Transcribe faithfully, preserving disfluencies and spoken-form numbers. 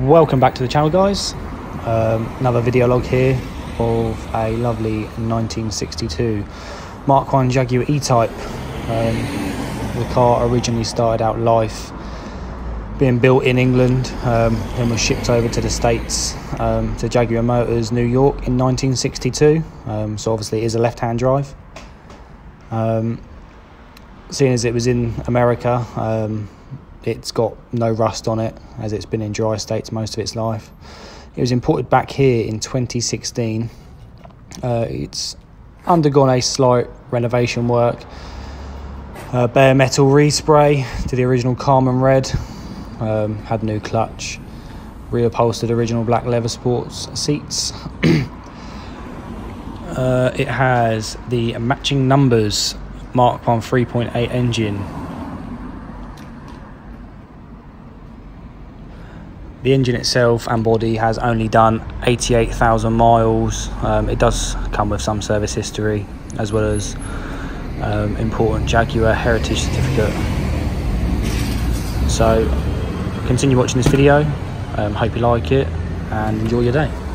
Welcome back to the channel, guys. Um, another video log here of a lovely nineteen sixty-two mark one Jaguar E Type. Um, the car originally started out life being built in England, um, then was shipped over to the States, um, to Jaguar Motors, New York in nineteen sixty-two. Um, so obviously it is a left-hand drive. Um, seeing as it was in America, um, it's got no rust on it, as it's been in dry states most of its life. It was imported back here in twenty sixteen. Uh, it's undergone a slight renovation work, uh, bare metal respray to the original Carmen Red. Um, had new clutch, reupholstered original black leather sports seats. uh, it has the matching numbers mark one three point eight engine. The engine itself and body has only done eighty-eight thousand miles. Um, it does come with some service history, as well as um, important Jaguar heritage certificate. So continue watching this video, um, hope you like it and enjoy your day.